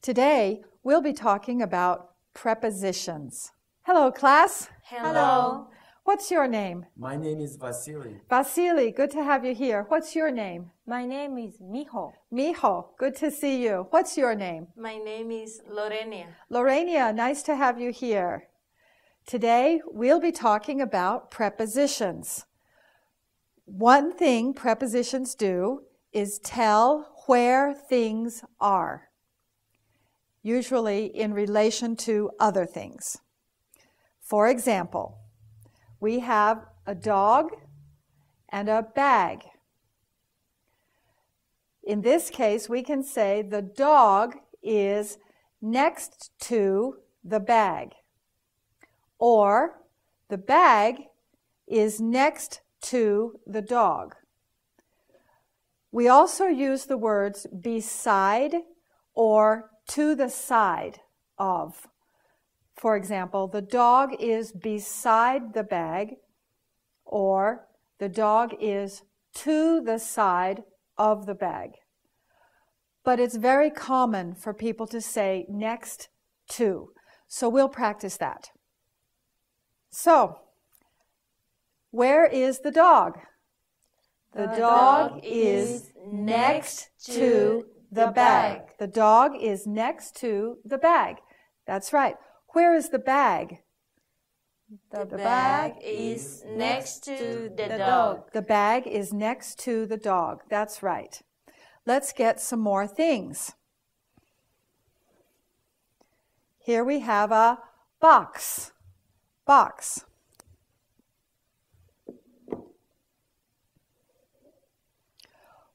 Today, we'll be talking about prepositions. Hello, class. Hello. What's your name? My name is Vasily. Vasily, good to have you here. What's your name? My name is Mijo. Mijo, good to see you. What's your name? My name is Lorania. Lorania, nice to have you here. Today, we'll be talking about prepositions. One thing prepositions do is tell where things are, usually in relation to other things. For example, we have a dog and a bag. In this case, we can say the dog is next to the bag, or the bag is next to the dog. We also use the words beside or to the side of. For example, the dog is beside the bag, or the dog is to the side of the bag. But it's very common for people to say next to, so we'll practice that. So, where is the dog? The dog is next to the bag. The dog is next to the bag. That's right. Where is the bag? The bag is next to the dog. The bag is next to the dog. That's right. Let's get some more things. Here we have a box. Box.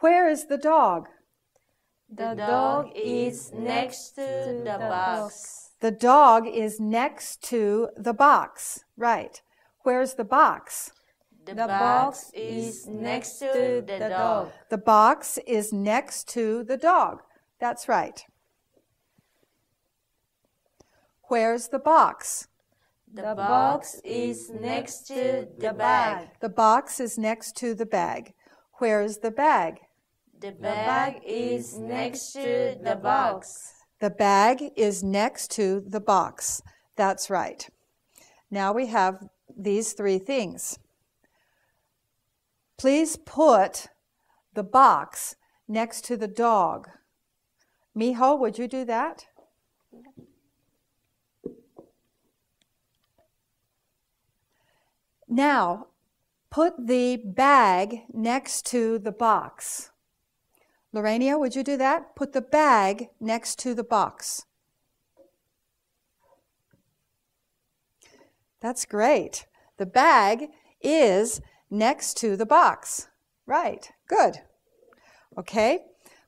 Where is the dog? The dog is next to the box. The dog is next to the box. Right. Where's the box? The box is next to the dog. The box is next to the dog. That's right. Where's the box? The box is next to the bag. The box is next to the bag. Where is the bag? The bag is next to the box. The bag is next to the box. That's right. Now we have these three things. Please put the box next to the dog. Mijo, would you do that? Now, put the bag next to the box. Lorania, would you do that? Put the bag next to the box. That's great. The bag is next to the box. Right. Good. Okay.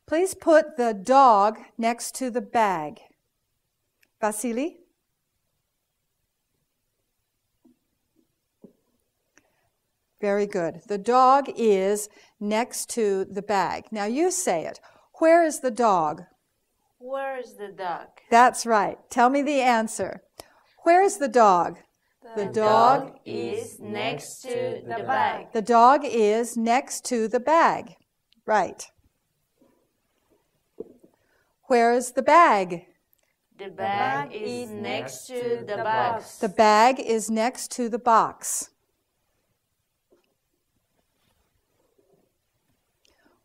Please put the dog next to the bag. Vasily? Very good. The dog is next to the bag. Now you say it. Where is the dog? Where is the dog? That's right. Tell me the answer. Where is the dog? The dog is next to the bag. The dog is next to the bag. Right. Where is the bag? The bag is next to the box. The bag is next to the box.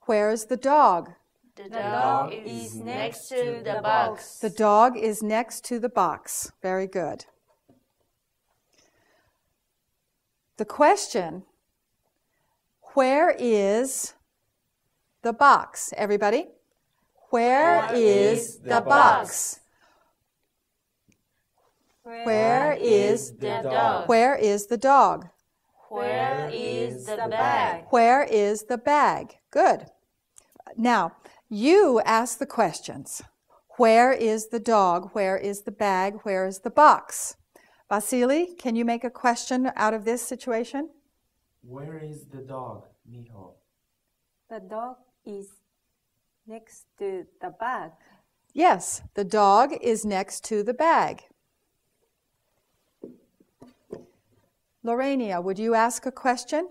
Where is the dog? The dog is next to the box. The dog is next to the box. Very good. The question, where is the box? Everybody? Where is the box? Where is the dog? Where is the dog? Where is the bag? Where is the bag? Good. Now, you ask the questions. Where is the dog? Where is the bag? Where is the box? Vasily, can you make a question out of this situation? Where is the dog, Mijo? The dog is next to the bag. Yes, the dog is next to the bag. Lorania, would you ask a question?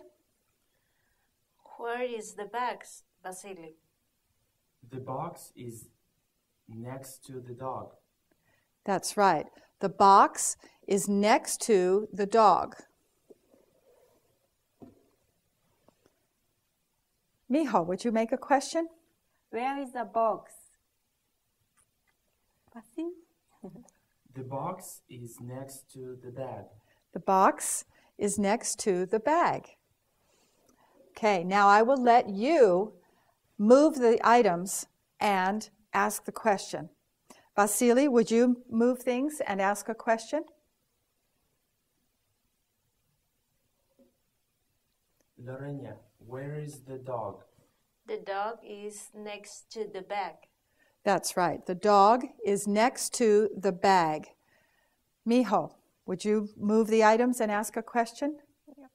Where is the box? Vasily. The box is next to the dog. That's right. The box is next to the dog. Mijo, would you make a question? Where is the box? The box is next to the bag. The box is next to the bag. Okay, now I will let you move the items and ask the question. Vasily, would you move things and ask a question? Lorania, where is the dog? The dog is next to the bag. That's right. The dog is next to the bag. Mijo, would you move the items and ask a question? Yeah.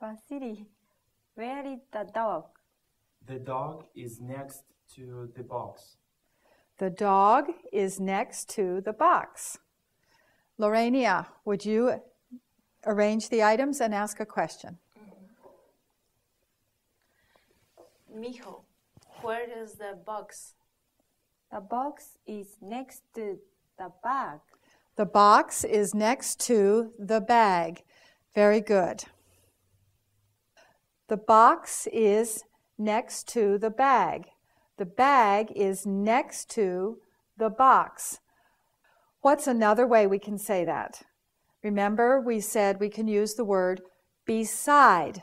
Vasily, where is the dog? The dog is next to the box. The dog is next to the box. Lorania, would you arrange the items and ask a question? Mm-hmm. Mijo, where is the box? The box is next to the bag. The box is next to the bag. Very good. The box is next to the bag. The bag is next to the box. What's another way we can say that? Remember, we said we can use the word beside.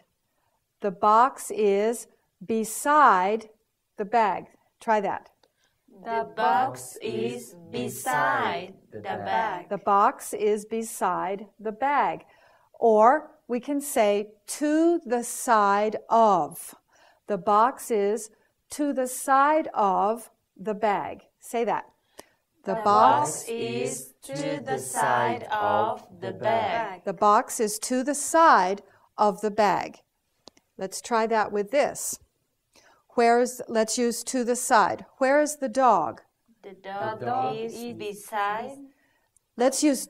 The box is beside the bag. Try that. The box is beside the bag. The box is beside the bag. Or we can say to the side of. The box is to the side of the bag. Say that. The box is to the side of the bag. The box is to the side of the bag. Let's try that with this. Let's use to the side. Where is the dog? The dog is beside. Let's use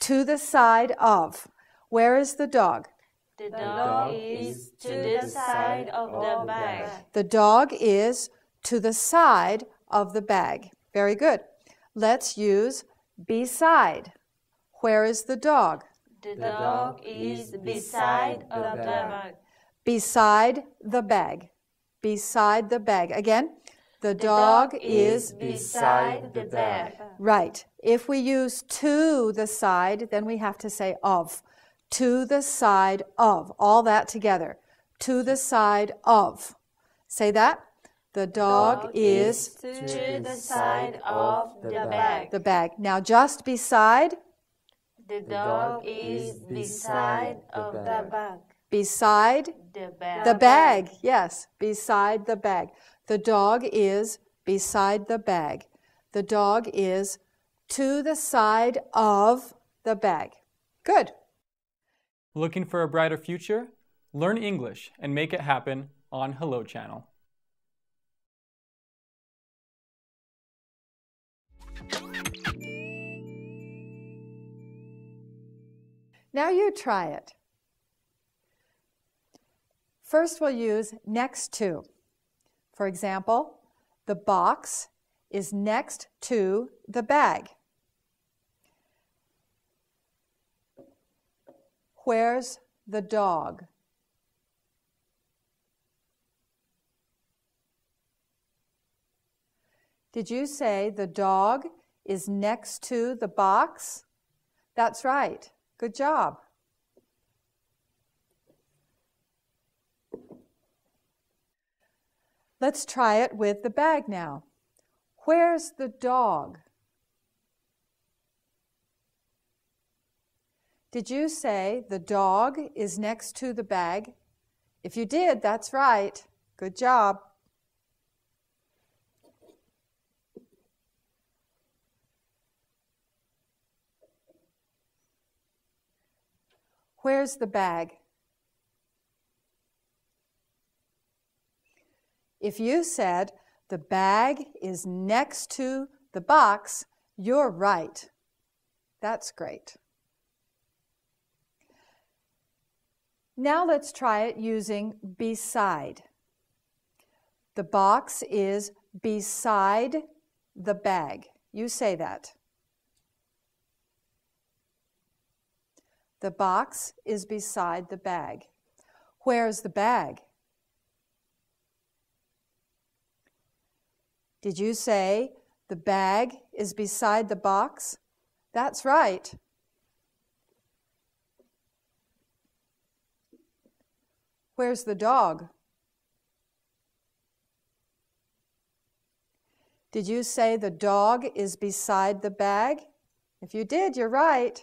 to the side of. Where is the dog? The dog is to the side of the bag. The dog is to the side of the bag. Very good. Let's use beside. Where is the dog? The dog is beside the bag. Beside the bag. Beside the bag. Again, the dog is beside the bag. Right. If we use to the side, then we have to say of. To the side of. All that together. To the side of. Say that. The dog is to the side of the bag. The bag. Now just beside. The dog is beside of the bag. Beside the bag. The bag. Yes. Beside the bag. The dog is beside the bag. The dog is to the side of the bag. Good. Looking for a brighter future? Learn English and make it happen on Hello Channel. Now you try it. First we'll use next to. For example, the box is next to the bag. Where's the dog? Did you say the dog is next to the box? That's right. Good job. Let's try it with the bag now. Where's the dog? Did you say the dog is next to the bag? If you did, that's right. Good job. Where's the bag? If you said the bag is next to the box, You're right. That's great. Now let's try it using beside. The box is beside the bag. You say that. The box is beside the bag. Where's the bag? Did you say the bag is beside the box? That's right. Where's the dog? Did you say the dog is beside the bag? If you did, you're right.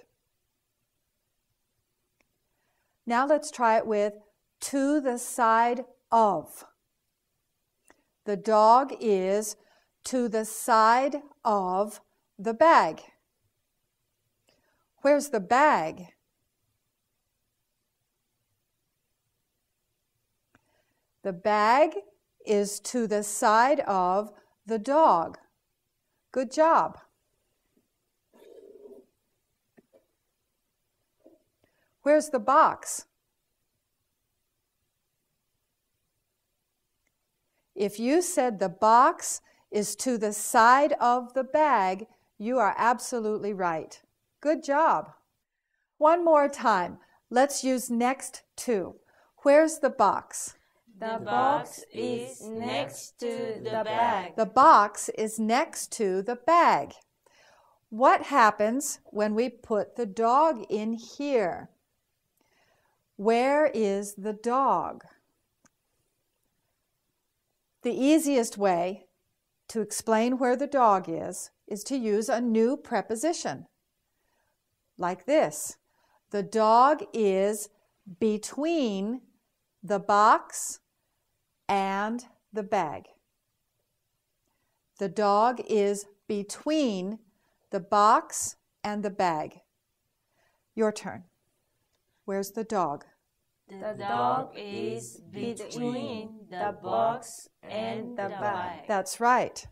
Now let's try it with to the side of. The dog is to the side of the bag. Where's the bag? The bag is to the side of the dog. Good job. Where's the box? If you said the box is to the side of the bag, you are absolutely right. Good job. One more time. Let's use next to. Where's the box? The box is next to the bag. The box is next to the bag. What happens when we put the dog in here? Where is the dog? The easiest way to explain where the dog is to use a new preposition. Like this. The dog is between the box and the bag. The dog is between the box and the bag. Your turn. Where's the dog? The dog is between the box and the bag. That's right.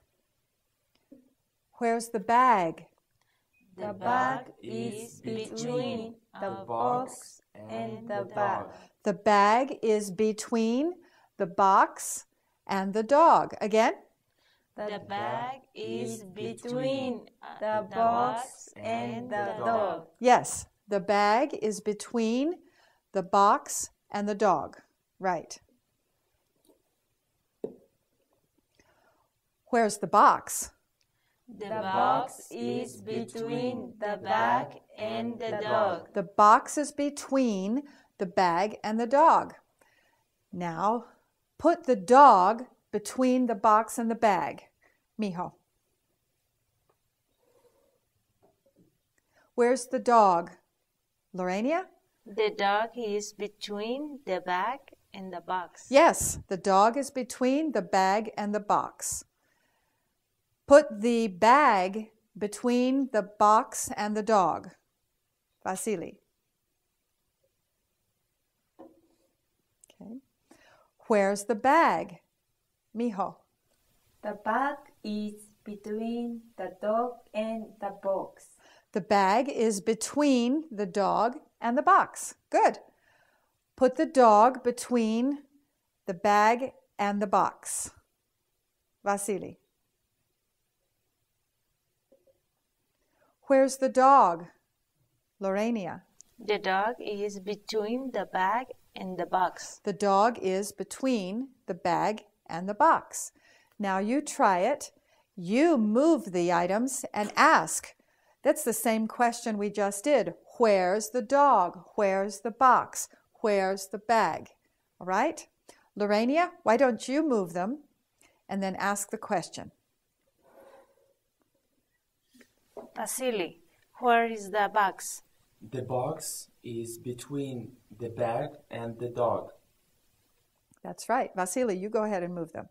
Where's the bag? The bag is between the box and the bag. The bag is between the box and the dog. Again. The bag is between the box and the dog. Yes, the bag is between the box and the dog. Right. Where's the box? The box is between the bag and the dog. The box is between the bag and the dog. Now, put the dog between the box and the bag. Mijo. Where's the dog? Lorania? The dog is between the bag and the box. Yes, the dog is between the bag and the box. Put the bag between the box and the dog. Vasily. Okay. Where's the bag? Mijo. The bag is between the dog and the box. The bag is between the dog and the box. Good. Put the dog between the bag and the box. Vasily. Where's the dog? Lorania. The dog is between the bag and the box. The dog is between the bag and the box. Now you try it. You move the items and ask. That's the same question we just did. Where's the dog? Where's the box? Where's the bag? All right? Lorania, why don't you move them and then ask the question? Vasily, where is the box? The box is between the bag and the dog. That's right. Vasily, you go ahead and move them.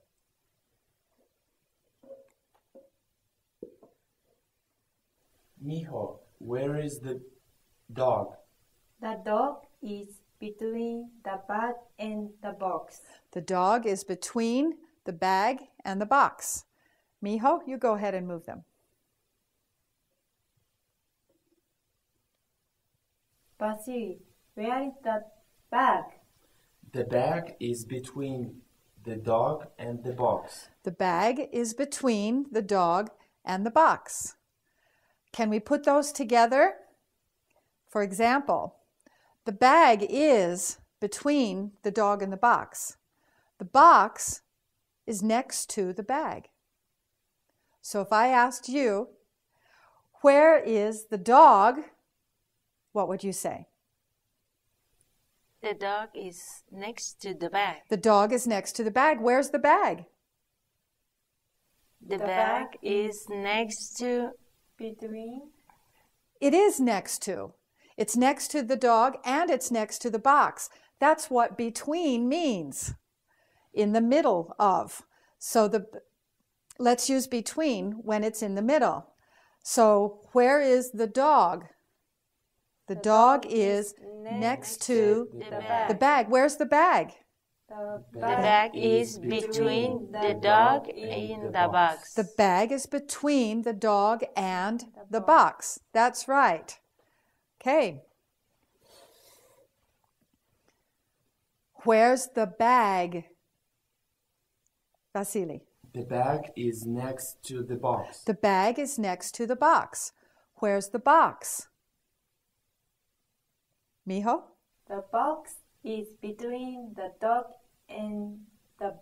Mijo, where is the dog? The dog is between the bag and the box. The dog is between the bag and the box. Mijo, you go ahead and move them. Vasily, where is the bag? The bag is between the dog and the box. The bag is between the dog and the box. Can we put those together? For example, the bag is between the dog and the box. The box is next to the bag. So if I asked you, where is the dog? What would you say? The dog is next to the bag. The dog is next to the bag. Where's the bag? The bag is next to between. It is next to. It's next to the dog and it's next to the box. That's what between means. In the middle of. So let's use between when it's in the middle. So where is the dog? The dog is next to the bag. Where's the bag? The bag is between the dog and the box. The bag is between the dog and the box. That's right. Okay. Where's the bag? Vasily. The bag is next to the box. The bag is next to the box. Where's the box? Mijo? The box is between the dog and the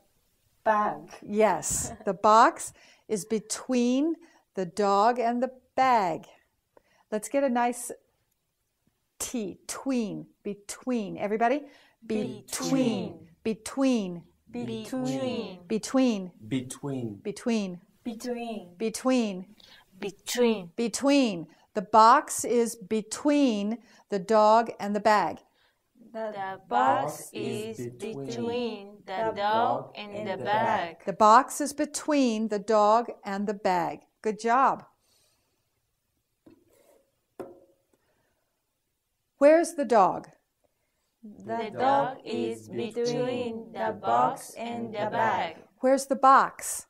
bag. Yes, the box is between the dog and the bag. Let's get a nice T, tween, between. Everybody? Between. Between. Between. Between. Between. Between. Between. Between. Between. Between. The box is between the dog and the bag. The box is between the dog and the bag. The box is between the dog and the bag. Good job. Where's the dog? The dog is between the box and the bag. Where's the box?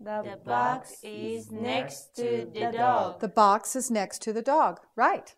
The box is next to the dog. The box is next to the dog, right.